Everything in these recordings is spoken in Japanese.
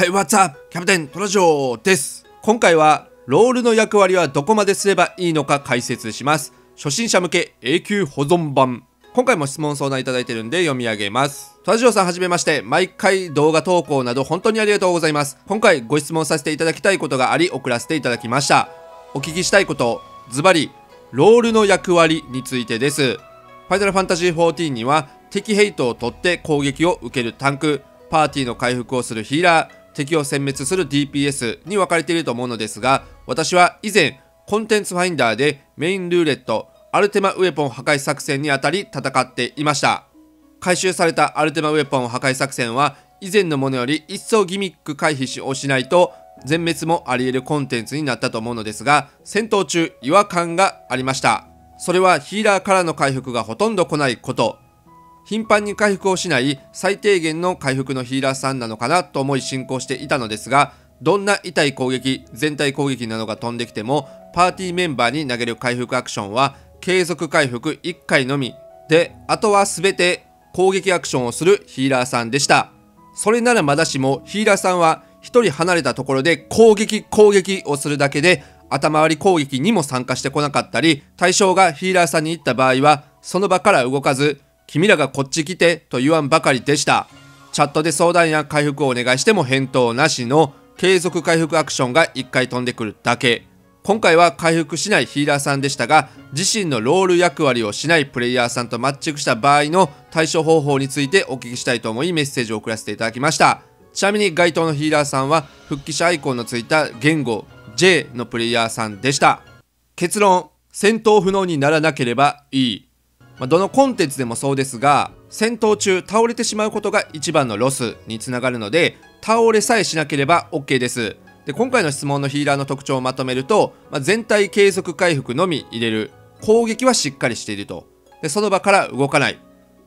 Hey, what's up? キャプテントラジオです。今回はロールの役割はどこまですればいいのか解説します。初心者向け永久保存版。今回も質問相談いただいてるんで読み上げます。トラジオさんはじめまして、毎回動画投稿など本当にありがとうございます。今回ご質問させていただきたいことがあり送らせていただきました。お聞きしたいこと、ズバリ、ロールの役割についてです。ファイナルファンタジー14には敵ヘイトを取って攻撃を受けるタンク、パーティーの回復をするヒーラー、敵を殲滅する DPS に分かれていると思うのですが、私は以前コンテンツファインダーでメインルーレットアルテマウェポン破壊作戦にあたり戦っていました。回収されたアルテマウェポン破壊作戦は以前のものより一層ギミック回避をしないと全滅もあり得るコンテンツになったと思うのですが、戦闘中違和感がありました。それはヒーラーからの回復がほとんど来ないこと、頻繁に回復をしない最低限の回復のヒーラーさんなのかなと思い進行していたのですが、どんな痛い攻撃、全体攻撃などが飛んできてもパーティーメンバーに投げる回復アクションは継続回復1回のみで、あとは全て攻撃アクションをするヒーラーさんでした。それならまだしもヒーラーさんは1人離れたところで攻撃をするだけで頭割り攻撃にも参加してこなかったり、対象がヒーラーさんに行った場合はその場から動かず、君らがこっち来てと言わんばかりでした。チャットで相談や回復をお願いしても返答なしの継続回復アクションが1回飛んでくるだけ。今回は回復しないヒーラーさんでしたが、自身のロール役割をしないプレイヤーさんとマッチングした場合の対処方法についてお聞きしたいと思いメッセージを送らせていただきました。ちなみに該当のヒーラーさんは復帰者アイコンのついた言語 J のプレイヤーさんでした。結論、戦闘不能にならなければいい。どのコンテンツでもそうですが、戦闘中倒れてしまうことが一番のロスにつながるので、倒れさえしなければ OK です。で、今回の質問のヒーラーの特徴をまとめると、全体継続回復のみ入れる。攻撃はしっかりしていると。で、その場から動かない。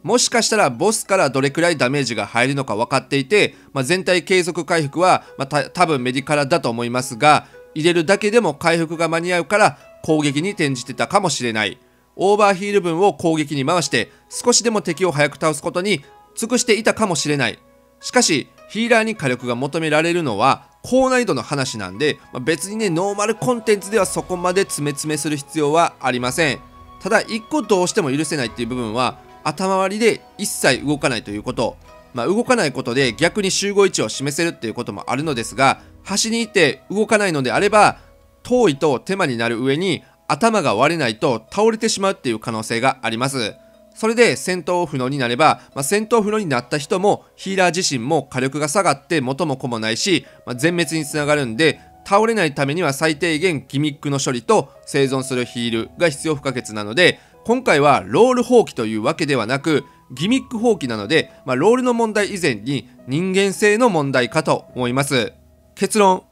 もしかしたらボスからどれくらいダメージが入るのか分かっていて、全体継続回復は、多分メディカラだと思いますが、入れるだけでも回復が間に合うから攻撃に転じてたかもしれない。オーバーヒール分を攻撃に回して少しでも敵を早く倒すことに尽くしていたかもしれない。しかしヒーラーに火力が求められるのは高難易度の話なんで、別にねノーマルコンテンツではそこまで詰めする必要はありません。ただ1個どうしても許せないっていう部分は頭割りで一切動かないということ、動かないことで逆に集合位置を示せるっていうこともあるのですが、端にいて動かないのであれば遠いと手間になる上に頭が割れないと倒れてしまうっていう可能性があります。それで戦闘不能になれば、戦闘不能になった人もヒーラー自身も火力が下がって元も子もないし、全滅につながるんで、倒れないためには最低限ギミックの処理と生存するヒールが必要不可欠なので、今回はロール放棄というわけではなくギミック放棄なので、ロールの問題以前に人間性の問題かと思います。結論、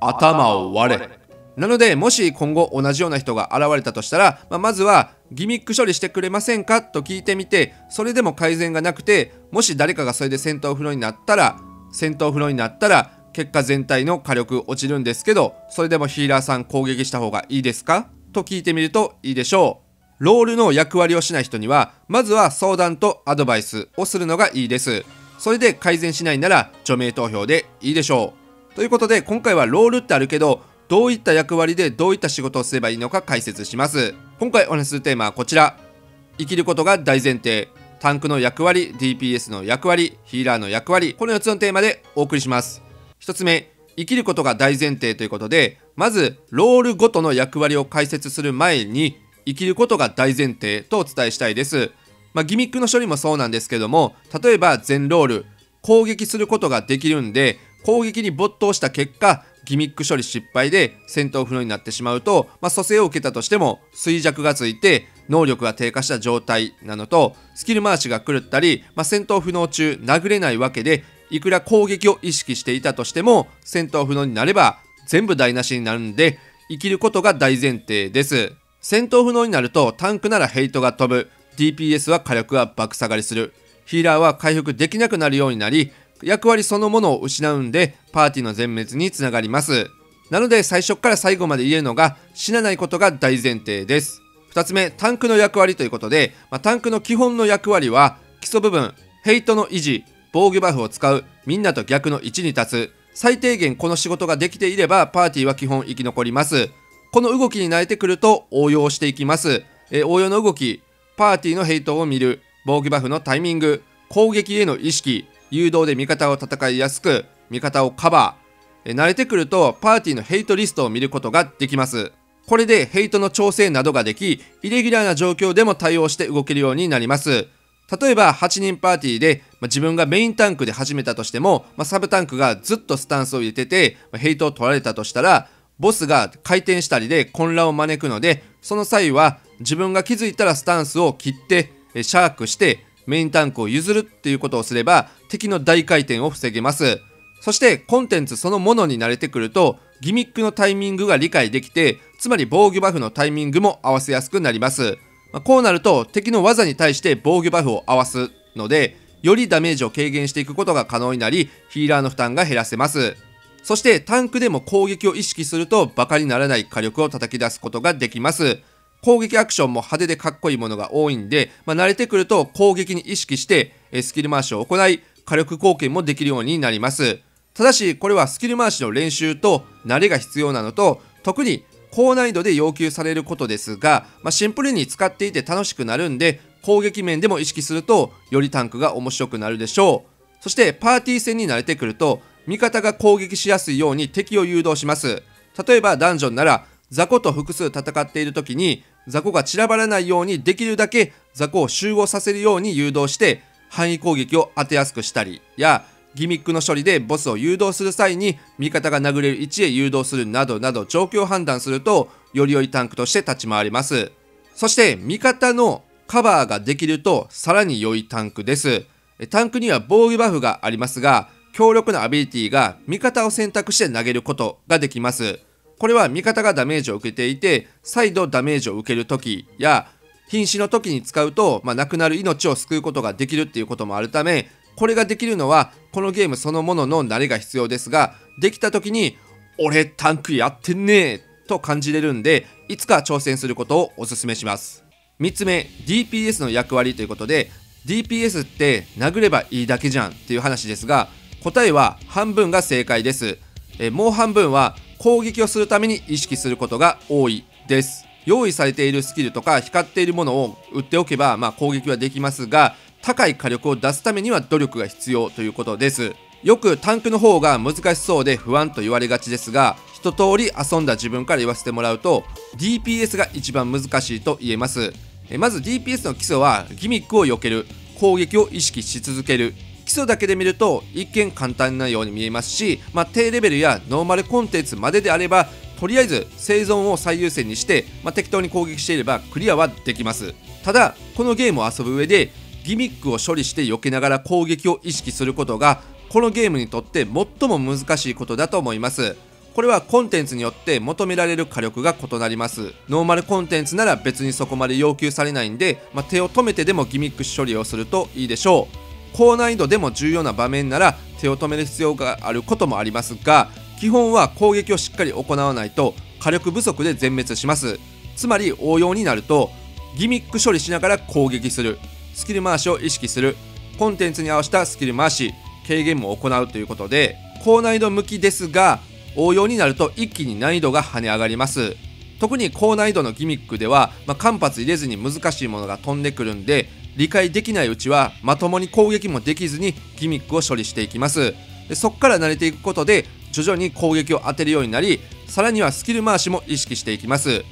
頭を割れ。なのでもし今後同じような人が現れたとしたら、まずはギミック処理してくれませんかと聞いてみて、それでも改善がなくて、もし誰かがそれで戦闘不能になったら結果全体の火力落ちるんですけど、それでもヒーラーさん攻撃した方がいいですかと聞いてみるといいでしょう。ロールの役割をしない人にはまずは相談とアドバイスをするのがいいです。それで改善しないなら除名投票でいいでしょう。ということで今回はロールってあるけどどういった役割でどういった仕事をすればいいのか解説します。今回お話しするテーマはこちら。生きることが大前提。タンクの役割、DPS の役割、ヒーラーの役割。この4つのテーマでお送りします。1つ目、生きることが大前提ということで、まずロールごとの役割を解説する前に、生きることが大前提とお伝えしたいです。ギミックの処理もそうなんですけども、例えば全ロール、攻撃することができるんで、攻撃に没頭した結果、ギミック処理失敗で戦闘不能になってしまうと、蘇生を受けたとしても衰弱がついて能力が低下した状態なのと、スキル回しが狂ったり、戦闘不能中殴れないわけで、いくら攻撃を意識していたとしても戦闘不能になれば全部台無しになるんで、生きることが大前提です。戦闘不能になるとタンクならヘイトが飛ぶ、 DPS は火力が爆下がりする、ヒーラーは回復できなくなるようになり、役割そのものを失うんでパーティーの全滅につながります。なので最初から最後まで言えるのが死なないことが大前提です。2つ目、タンクの役割ということで、タンクの基本の役割は基礎部分、ヘイトの維持、防御バフを使う、みんなと逆の位置に立つ、最低限この仕事ができていればパーティーは基本生き残ります。この動きに慣れてくると応用していきます。応用の動き、パーティーのヘイトを見る、防御バフのタイミング、攻撃への意識、誘導で味方を戦いやすく、味方をカバー。慣れてくるとパーティーのヘイトリストを見ることができます。これでヘイトの調整などができ、イレギュラーな状況でも対応して動けるようになります。例えば8人パーティーで自分がメインタンクで始めたとしても、サブタンクがずっとスタンスを入れててヘイトを取られたとしたら、ボスが回転したりで混乱を招くので、その際は自分が気づいたらスタンスを切ってシャークしてメインタンクを譲るっていうことをすれば敵の大回転を防げます。そしてコンテンツそのものに慣れてくるとギミックのタイミングが理解できて、つまり防御バフのタイミングも合わせやすくなります。こうなると敵の技に対して防御バフを合わすので、よりダメージを軽減していくことが可能になり、ヒーラーの負担が減らせます。そしてタンクでも攻撃を意識するとバカにならない火力を叩き出すことができます。攻撃アクションも派手でかっこいいものが多いんで、慣れてくると攻撃に意識してスキル回しを行い、火力貢献もできるようになります。ただしこれはスキル回しの練習と慣れが必要なのと、特に高難易度で要求されることですが、シンプルに使っていて楽しくなるんで、攻撃面でも意識するとよりタンクが面白くなるでしょう。そしてパーティー戦に慣れてくると味方が攻撃しやすいように敵を誘導します。例えばダンジョンなら雑魚と複数戦っている時に、雑魚が散らばらないようにできるだけ雑魚を集合させるように誘導して範囲攻撃を当てやすくしたりや、ギミックの処理でボスを誘導する際に味方が殴れる位置へ誘導するなどなど、状況判断するとより良いタンクとして立ち回れます。そして味方のカバーができるとさらに良いタンクです。タンクには防御バフがありますが、強力なアビリティが味方を選択して投げることができます。これは味方がダメージを受けていて再度ダメージを受ける時や瀕死の時に使うと、亡くなる命を救うことができるっていうこともあるため、これができるのはこのゲームそのものの慣れが必要ですが、できた時に「俺タンクやってんねー」と感じれるんで、いつか挑戦することをおすすめします。3つ目 DPS の役割ということで、 DPS って殴ればいいだけじゃんっていう話ですが、答えは半分が正解です。もう半分は攻撃をするために意識することが多いです。用意されているスキルとか光っているものを売っておけば、攻撃はできますが、高い火力を出すためには努力が必要ということです。よくタンクの方が難しそうで不安と言われがちですが、一通り遊んだ自分から言わせてもらうと DPS が一番難しいと言えます。まず DPS の基礎はギミックを避ける、攻撃を意識し続ける。基礎だけで見ると一見簡単なように見えますし、低レベルやノーマルコンテンツまでであればとりあえず生存を最優先にして、適当に攻撃していればクリアはできます。ただこのゲームを遊ぶ上でギミックを処理して避けながら攻撃を意識することがこのゲームにとって最も難しいことだと思います。これはコンテンツによって求められる火力が異なります。ノーマルコンテンツなら別にそこまで要求されないんで、手を止めてでもギミック処理をするといいでしょう。高難易度でも重要な場面なら手を止める必要があることもありますが、基本は攻撃をしっかり行わないと火力不足で全滅します。つまり応用になるとギミック処理しながら攻撃する、スキル回しを意識する、コンテンツに合わせたスキル回し軽減も行うということで、高難易度向きですが応用になると一気に難易度が跳ね上がります。特に高難易度のギミックでは、間髪入れずに難しいものが飛んでくるんで、理解できないうちはまともに攻撃もできずにギミックを処理していきます。そこから慣れていくことで徐々に攻撃を当てるようになり、さらにはスキル回しも意識していきます。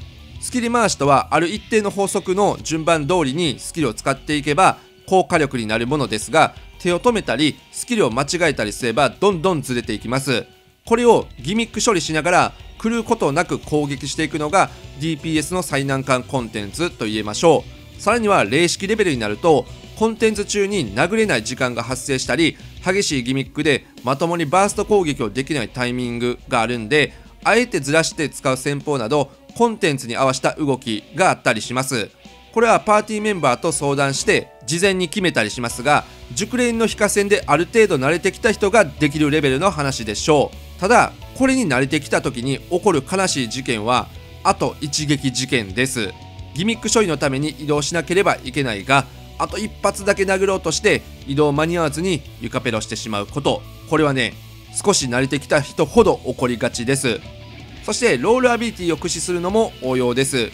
スキル回しとはある一定の法則の順番通りにスキルを使っていけば高火力になるものですが、手を止めたりスキルを間違えたりすればどんどんずれていきます。これをギミック処理しながら狂うことなく攻撃していくのが DPS の最難関コンテンツと言えましょう。さらには零式レベルになるとコンテンツ中に殴れない時間が発生したり、激しいギミックでまともにバースト攻撃をできないタイミングがあるんで、あえてずらして使う戦法などコンテンツに合わせた動きがあったりします。これはパーティーメンバーと相談して事前に決めたりしますが、熟練の非課戦である程度慣れてきた人ができるレベルの話でしょう。ただこれに慣れてきた時に起こる悲しい事件はあと一撃事件です。ギミック処理のために移動しなければいけないが、あと一発だけ殴ろうとして移動間に合わずに床ペロしてしまうこと、これはね少し慣れてきた人ほど起こりがちです。そしてロールアビリティを駆使するのも応用です。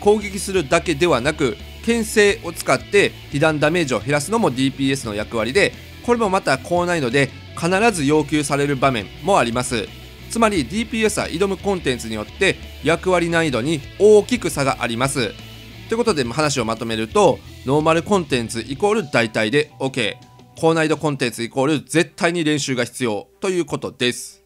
攻撃するだけではなく、牽制を使って被弾ダメージを減らすのも DPS の役割で、これもまた高難易度で必ず要求される場面もあります。つまり DPS は挑むコンテンツによって役割難易度に大きく差があります。ということで話をまとめると、ノーマルコンテンツイコール代替で OK、高難易度コンテンツイコール絶対に練習が必要ということです。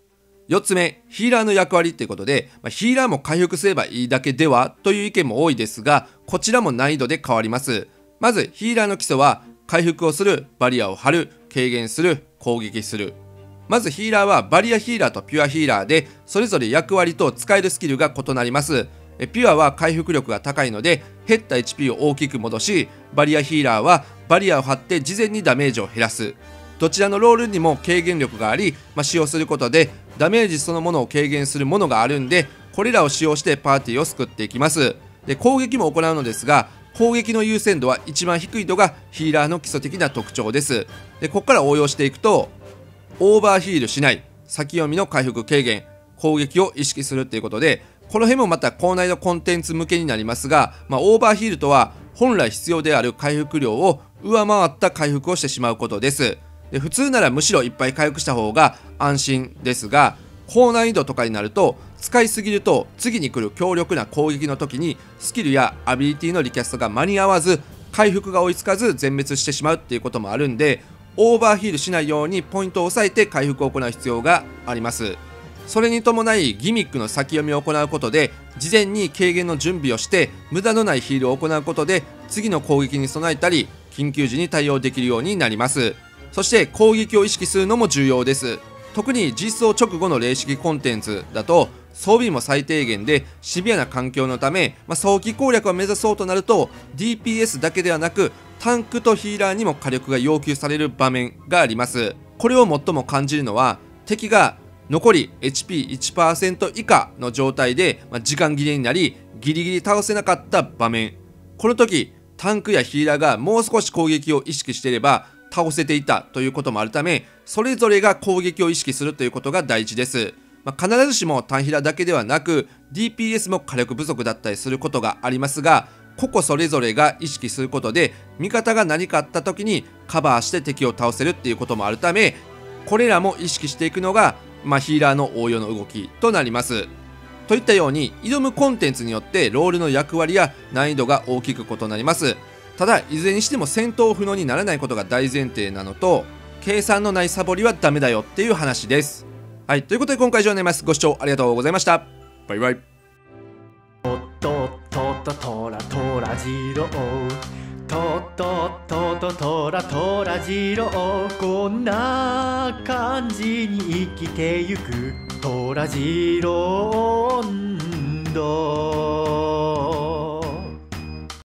4つ目、ヒーラーの役割ということで、ヒーラーも回復すればいいだけではという意見も多いですが、こちらも難易度で変わります。まずヒーラーの基礎は回復をする、バリアを張る、軽減する、攻撃する。まずヒーラーはバリアヒーラーとピュアヒーラーで、それぞれ役割と使えるスキルが異なります。ピュアは回復力が高いので減った HP を大きく戻し、バリアヒーラーはバリアを張って事前にダメージを減らす。どちらのロールにも軽減力があり、使用することでダメージそのものを軽減するものがあるんで、これらを使用してパーティーを救っていきます。で、攻撃も行うのですが、攻撃の優先度は一番低いのがヒーラーの基礎的な特徴です。で、ここから応用していくと、オーバーヒールしない、先読みの回復軽減、攻撃を意識するということで、この辺もまた高難易度コンテンツ向けになりますが、オーバーヒールとは本来必要である回復量を上回った回復をしてしまうことです。で、普通ならむしろいっぱい回復した方が安心ですが、高難易度とかになると使いすぎると次に来る強力な攻撃の時にスキルやアビリティのリキャストが間に合わず、回復が追いつかず全滅してしまうっていうこともあるんで、オーバーヒールしないようにポイントを抑えて回復を行う必要があります。それに伴いギミックの先読みを行うことで、事前に軽減の準備をして無駄のないヒールを行うことで、次の攻撃に備えたり緊急時に対応できるようになります。そして攻撃を意識するのも重要です。特に実装直後の零式コンテンツだと装備も最低限でシビアな環境のため、早期攻略を目指そうとなると DPS だけではなくタンクとヒーラーにも火力が要求される場面があります。これを最も感じるのは、敵が残り HP1% 以下の状態で時間切れになりギリギリ倒せなかった場面。この時タンクやヒーラーがもう少し攻撃を意識していれば倒せていたということもあるため、それぞれが攻撃を意識するということが大事です。必ずしもタンヒラだけではなく DPS も火力不足だったりすることがありますが、個々それぞれが意識することで味方が何かあった時にカバーして敵を倒せるっていうこともあるため、これらも意識していくのがヒーラーの応用の動きとなります。といったように、挑むコンテンツによってロールの役割や難易度が大きく異なります。ただ、いずれにしても戦闘不能にならないことが大前提なのと、計算のないサボりはダメだよっていう話です。はい、ということで今回以上になります。ご視聴ありがとうございました。バイバイ。おっとっとっととらとらじろう。とっとっとととらとらじろう、こんな感じに生きてゆくとらじろう。